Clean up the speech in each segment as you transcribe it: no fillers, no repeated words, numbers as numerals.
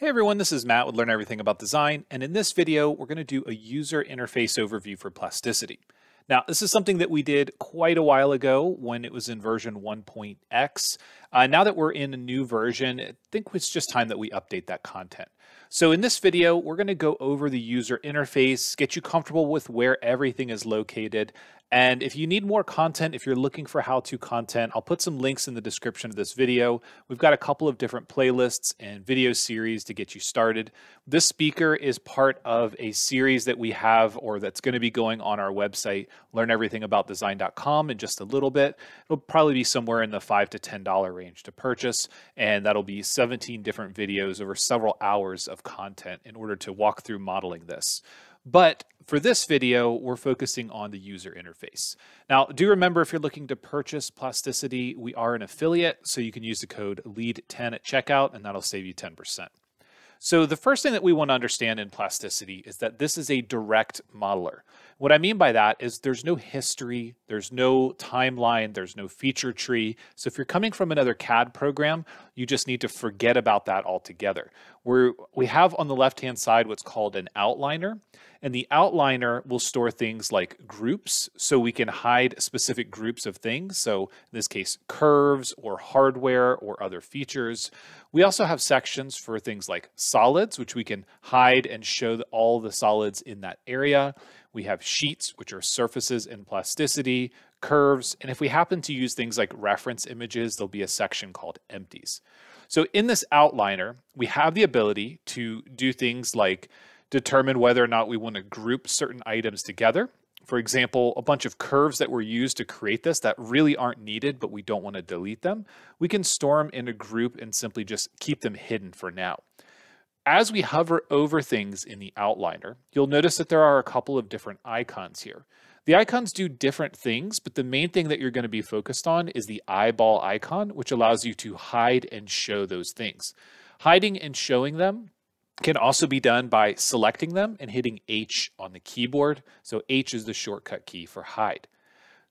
Hey everyone, this is Matt with Learn Everything About Design, and in this video, we're going to do a user interface overview for Plasticity. Now, this is something that we did quite a while ago when it was in version 1.x. Now that we're in a new version, I think it's just time that we update that content. So in this video, we're going to go over the user interface, get you comfortable with where everything is located. And if you need more content, if you're looking for how-to content, I'll put some links in the description of this video. We've got a couple of different playlists and video series to get you started. This speaker is part of a series that we have, or that's going to be going on our website, learneverythingaboutdesign.com, in just a little bit. It'll probably be somewhere in the $5 to $10 range to purchase, and that'll be 17 different videos over several hours of content in order to walk through modeling this. But for this video, we're focusing on the user interface. Now, do remember, if you're looking to purchase Plasticity, we are an affiliate, so you can use the code LEAD10 at checkout, and that'll save you 10%. So the first thing that we want to understand in Plasticity is that this is a direct modeler. What I mean by that is there's no history, there's no timeline, there's no feature tree. So if you're coming from another CAD program, you just need to forget about that altogether. We have on the left-hand side what's called an outliner, and the outliner will store things like groups, so we can hide specific groups of things. So in this case, curves or hardware or other features. We also have sections for things like solids, which we can hide and show all the solids in that area. We have sheets, which are surfaces in Plasticity, curves, and if we happen to use things like reference images, there'll be a section called empties. So in this outliner, we have the ability to do things like determine whether or not we want to group certain items together. For example, a bunch of curves that were used to create this that really aren't needed, but we don't want to delete them. We can store them in a group and simply just keep them hidden for now. As we hover over things in the outliner, you'll notice that there are a couple of different icons here. The icons do different things, but the main thing that you're going to be focused on is the eyeball icon, which allows you to hide and show those things. Hiding and showing them can also be done by selecting them and hitting H on the keyboard. So H is the shortcut key for hide.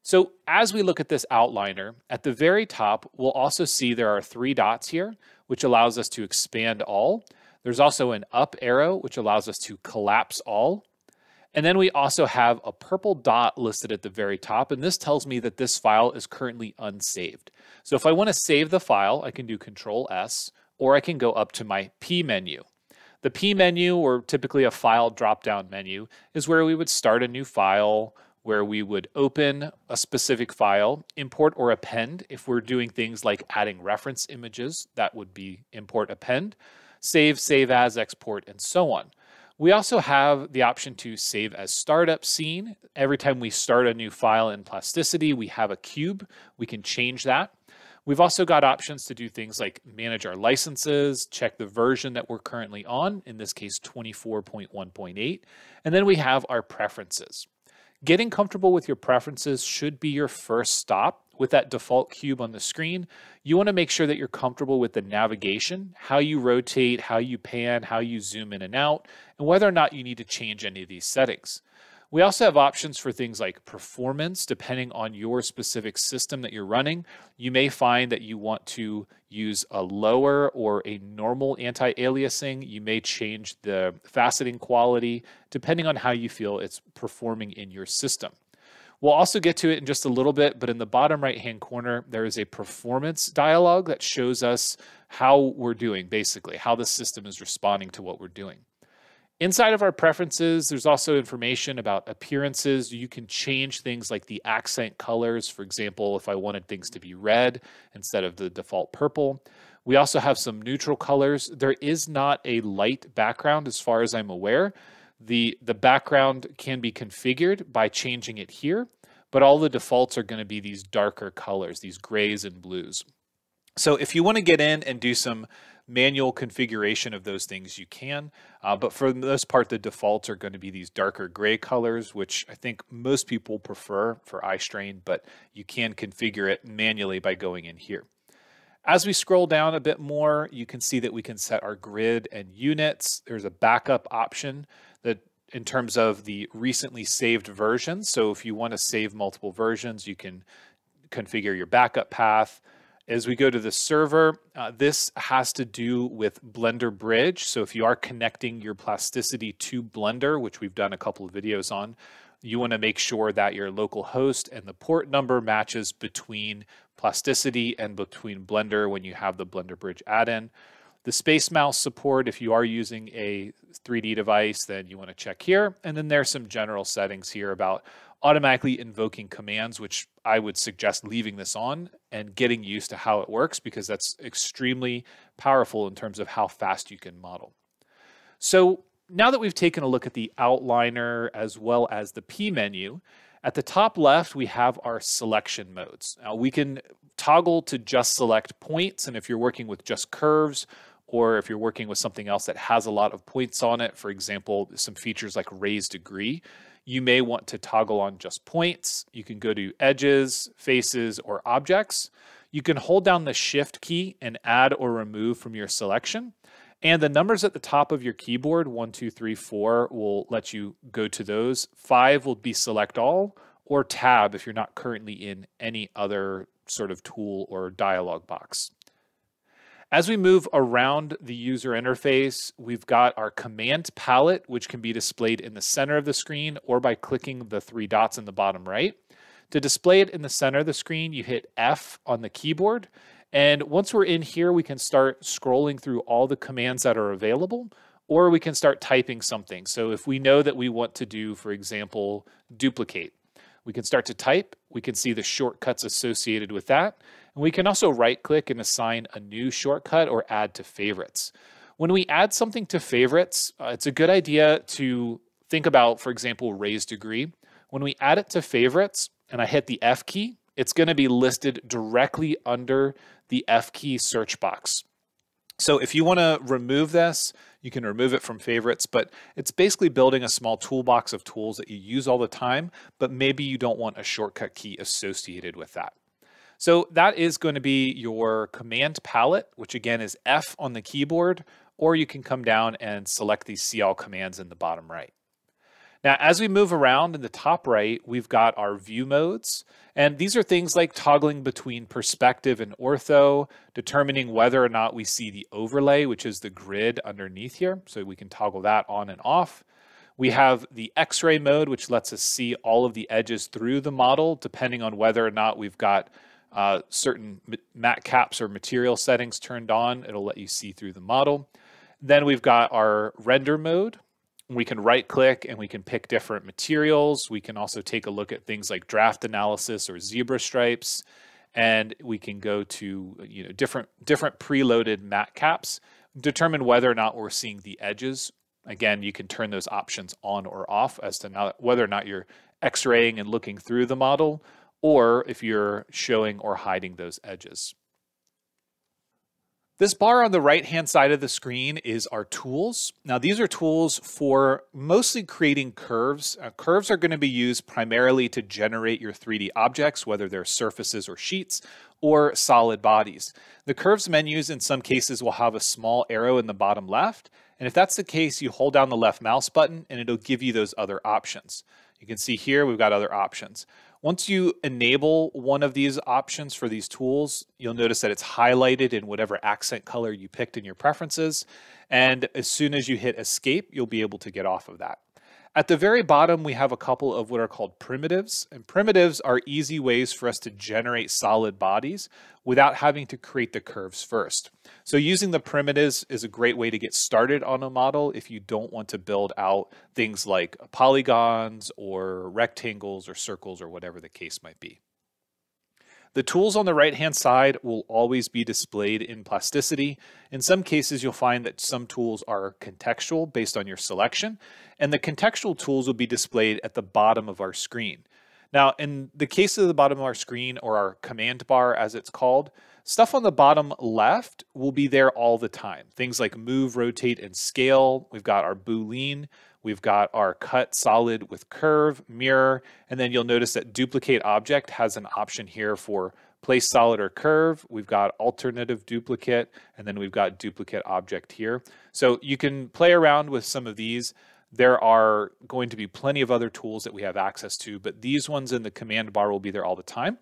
So as we look at this outliner, at the very top, we'll also see there are three dots here, which allows us to expand all. There's also an up arrow, which allows us to collapse all. And then we also have a purple dot listed at the very top, and this tells me that this file is currently unsaved. So if I want to save the file, I can do Control S, or I can go up to my P menu. The P menu, or typically a file drop-down menu, is where we would start a new file, where we would open a specific file, import or append. If we're doing things like adding reference images, that would be import, append, save, save as, export, and so on. We also have the option to save as startup scene. Every time we start a new file in Plasticity, we have a cube. We can change that. We've also got options to do things like manage our licenses, check the version that we're currently on, in this case 24.1.8, and then we have our preferences. Getting comfortable with your preferences should be your first stop. With that default cube on the screen, you want to make sure that you're comfortable with the navigation, how you rotate, how you pan, how you zoom in and out, and whether or not you need to change any of these settings. We also have options for things like performance, depending on your specific system that you're running. You may find that you want to use a lower or a normal anti-aliasing. You may change the faceting quality, depending on how you feel it's performing in your system. We'll also get to it in just a little bit, but in the bottom right-hand corner, there is a performance dialog that shows us how we're doing, basically, how the system is responding to what we're doing. Inside of our preferences, there's also information about appearances. You can change things like the accent colors. For example, if I wanted things to be red instead of the default purple. We also have some neutral colors. There is not a light background as far as I'm aware. The background can be configured by changing it here, but all the defaults are going to be these darker colors, these grays and blues. So if you want to get in and do some manual configuration of those things, you can, but for the most part, the defaults are going to be these darker gray colors, which I think most people prefer for eye strain, but you can configure it manually by going in here. As we scroll down a bit more, you can see that we can set our grid and units. There's a backup option that in terms of the recently saved versions. So if you want to save multiple versions, you can configure your backup path. As we go to the server, this has to do with Blender Bridge. So if you are connecting your Plasticity to Blender, which we've done a couple of videos on, you want to make sure that your local host and the port number matches between Plasticity and between Blender when you have the Blender Bridge add-in. The Space Mouse support, if you are using a 3D device, then you want to check here. And then there's some general settings here about automatically invoking commands, which I would suggest leaving this on and getting used to how it works, because that's extremely powerful in terms of how fast you can model. So now that we've taken a look at the outliner as well as the P menu, at the top left, we have our selection modes. Now we can toggle to just select points, and if you're working with just curves, or if you're working with something else that has a lot of points on it, for example, some features like raised degree, you may want to toggle on just points. You can go to edges, faces, or objects. You can hold down the Shift key and add or remove from your selection. And the numbers at the top of your keyboard, 1, 2, 3, 4, will let you go to those. 5 will be select all, or tab if you're not currently in any other sort of tool or dialog box. As we move around the user interface, we've got our command palette, which can be displayed in the center of the screen or by clicking the 3 dots in the bottom right. To display it in the center of the screen, you hit F on the keyboard. And once we're in here, we can start scrolling through all the commands that are available, or we can start typing something. So if we know that we want to do, for example, duplicate, we can start to type. We can see the shortcuts associated with that. And we can also right-click and assign a new shortcut or add to favorites. When we add something to favorites, it's a good idea to think about, for example, raised degree. When we add it to favorites and I hit the F key, it's going to be listed directly under the F key search box. So if you want to remove this, you can remove it from favorites, but it's basically building a small toolbox of tools that you use all the time, but maybe you don't want a shortcut key associated with that. So that is going to be your command palette, which again is F on the keyboard, or you can come down and select these see all commands in the bottom right. Now, as we move around in the top right, we've got our view modes, and these are things like toggling between perspective and ortho, determining whether or not we see the overlay, which is the grid underneath here, so we can toggle that on and off. We have the X-ray mode, which lets us see all of the edges through the model, depending on whether or not we've got certain mat caps or material settings turned on. It'll let you see through the model. Then we've got our render mode. We can right click and we can pick different materials. We can also take a look at things like draft analysis or zebra stripes. And we can go to different preloaded mat caps, determine whether or not we're seeing the edges. Again, you can turn those options on or off as to whether or not you're x-raying and looking through the model, or if you're showing or hiding those edges. This bar on the right-hand side of the screen is our tools. Now, these are tools for mostly creating curves. Curves are going to be used primarily to generate your 3D objects, whether they're surfaces or sheets or solid bodies. The curves menus in some cases will have a small arrow in the bottom left. And if that's the case, you hold down the left mouse button and it'll give you those other options. You can see here we've got other options. Once you enable one of these options for these tools, you'll notice that it's highlighted in whatever accent color you picked in your preferences. And as soon as you hit escape, you'll be able to get off of that. At the very bottom, we have a couple of what are called primitives. And primitives are easy ways for us to generate solid bodies without having to create the curves first. So using the primitives is a great way to get started on a model if you don't want to build out things like polygons or rectangles or circles or whatever the case might be. The tools on the right-hand side will always be displayed in Plasticity. In some cases, you'll find that some tools are contextual based on your selection, and the contextual tools will be displayed at the bottom of our screen. Now, in the case of the bottom of our screen, or our command bar as it's called, stuff on the bottom left will be there all the time. Things like move, rotate, and scale. We've got our boolean. We've got our cut solid with curve, mirror, and then you'll notice that duplicate object has an option here for place solid or curve. We've got alternative duplicate, and then we've got duplicate object here. So you can play around with some of these. There are going to be plenty of other tools that we have access to, but these ones in the command bar will be there all the time.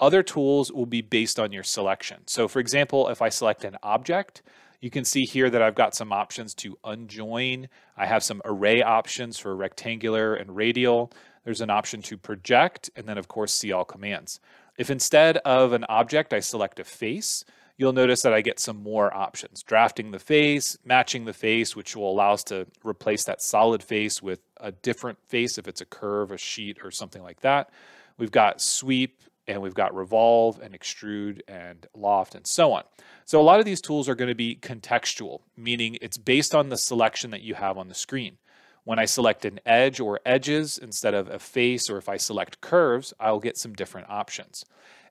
Other tools will be based on your selection. So for example, if I select an object, you can see here that I've got some options to unjoin. I have some array options for rectangular and radial. There's an option to project, and then of course, see all commands. If instead of an object, I select a face, you'll notice that I get some more options, drafting the face, matching the face, which will allow us to replace that solid face with a different face if it's a curve, a sheet, or something like that. We've got sweep, and we've got revolve and extrude and loft and so on. So a lot of these tools are going to be contextual, meaning it's based on the selection that you have on the screen. When I select an edge or edges instead of a face, or if I select curves, I'll get some different options.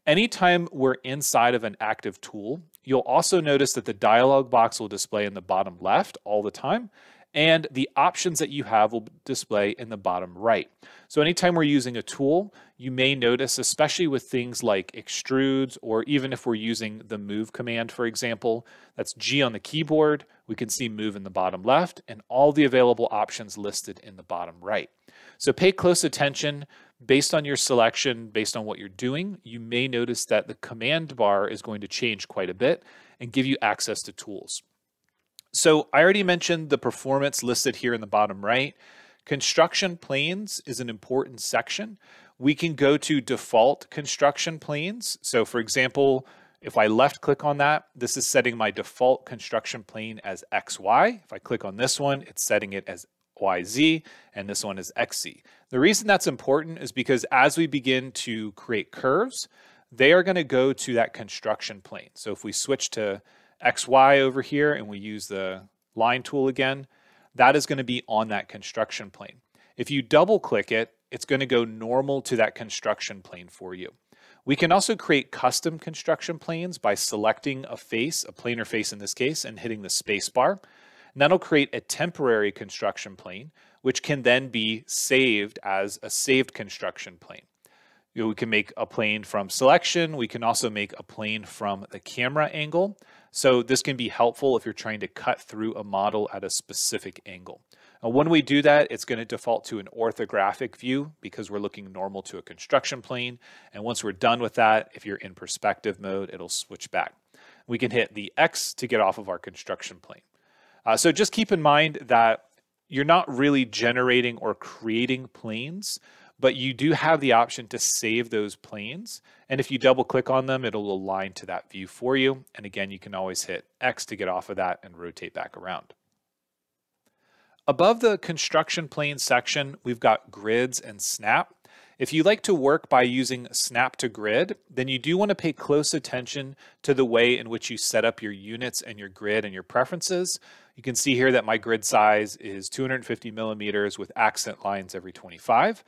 Anytime we're inside of an active tool, you'll also notice that the dialog box will display in the bottom left all the time, and the options that you have will display in the bottom right. So anytime we're using a tool, you may notice, especially with things like extrudes, or even if we're using the move command, for example, that's G on the keyboard, we can see move in the bottom left and all the available options listed in the bottom right. So pay close attention. Based on your selection, based on what you're doing, you may notice that the command bar is going to change quite a bit and give you access to tools. So I already mentioned the performance listed here in the bottom right. Construction planes is an important section. We can go to default construction planes. So for example, if I left click on that, this is setting my default construction plane as XY. If I click on this one, it's setting it as YZ, and this one is XZ. The reason that's important is because as we begin to create curves, they are going to go to that construction plane. So if we switch to XY over here and we use the line tool again, that is going to be on that construction plane. If you double click it, it's going to go normal to that construction plane for you. We can also create custom construction planes by selecting a face, a planar face in this case, and hitting the space bar. And that'll create a temporary construction plane, which can then be saved as a saved construction plane. You know, we can make a plane from selection. We can also make a plane from the camera angle. So this can be helpful if you're trying to cut through a model at a specific angle. Now, when we do that, it's going to default to an orthographic view because we're looking normal to a construction plane. And once we're done with that, if you're in perspective mode, it'll switch back. We can hit the X to get off of our construction plane. So just keep in mind that you're not really generating or creating planes, but you do have the option to save those planes. And if you double click on them, it'll align to that view for you. And again, you can always hit X to get off of that and rotate back around. Above the construction plane section, we've got grids and snap. If you like to work by using snap to grid, then you do want to pay close attention to the way in which you set up your units and your grid and your preferences. You can see here that my grid size is 250 millimeters with accent lines every 25.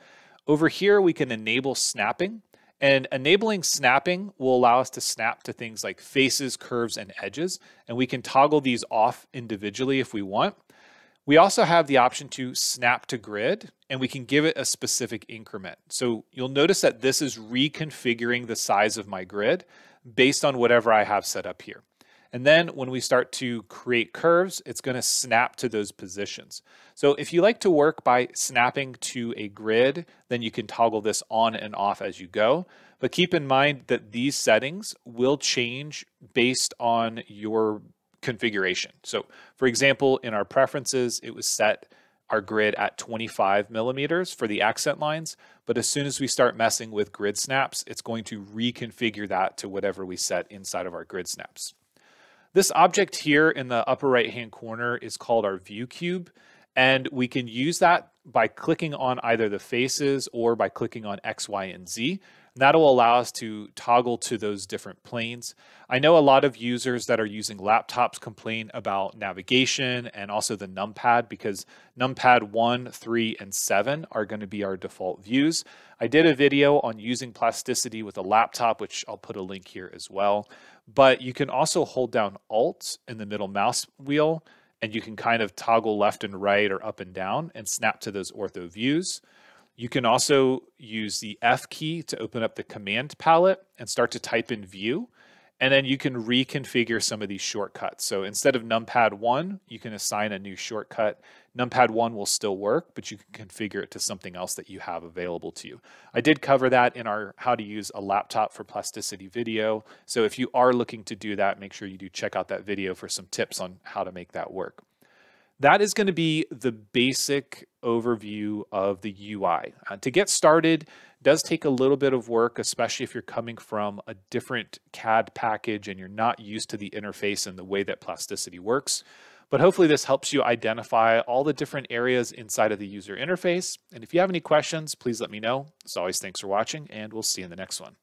Over here, we can enable snapping, and enabling snapping will allow us to snap to things like faces, curves, and edges, and we can toggle these off individually if we want. We also have the option to snap to grid, and we can give it a specific increment. So you'll notice that this is reconfiguring the size of my grid based on whatever I have set up here. And then when we start to create curves, it's going to snap to those positions. So if you like to work by snapping to a grid, then you can toggle this on and off as you go. But keep in mind that these settings will change based on your configuration. So for example, in our preferences, it was set our grid at 25 millimeters for the accent lines. But as soon as we start messing with grid snaps, it's going to reconfigure that to whatever we set inside of our grid snaps. This object here in the upper right-hand corner is called our view cube, and we can use that by clicking on either the faces or by clicking on X, Y, and Z. And that'll allow us to toggle to those different planes. I know a lot of users that are using laptops complain about navigation and also the numpad, because numpad 1, 3, and 7 are going to be our default views. I did a video on using Plasticity with a laptop, which I'll put a link here as well. But you can also hold down Alt in the middle mouse wheel, and you can kind of toggle left and right or up and down and snap to those ortho views. You can also use the F key to open up the command palette and start to type in view. And then you can reconfigure some of these shortcuts. So instead of numpad 1, you can assign a new shortcut. Numpad 1 will still work, but you can configure it to something else that you have available to you. I did cover that in our how to use a laptop for plasticity video. So if you are looking to do that, make sure you do check out that video for some tips on how to make that work. That is going to be the basic overview of the UI. To get started, does take a little bit of work, especially if you're coming from a different CAD package and you're not used to the interface and the way that Plasticity works. But hopefully this helps you identify all the different areas inside of the user interface. And if you have any questions, please let me know. As always, thanks for watching, and we'll see you in the next one.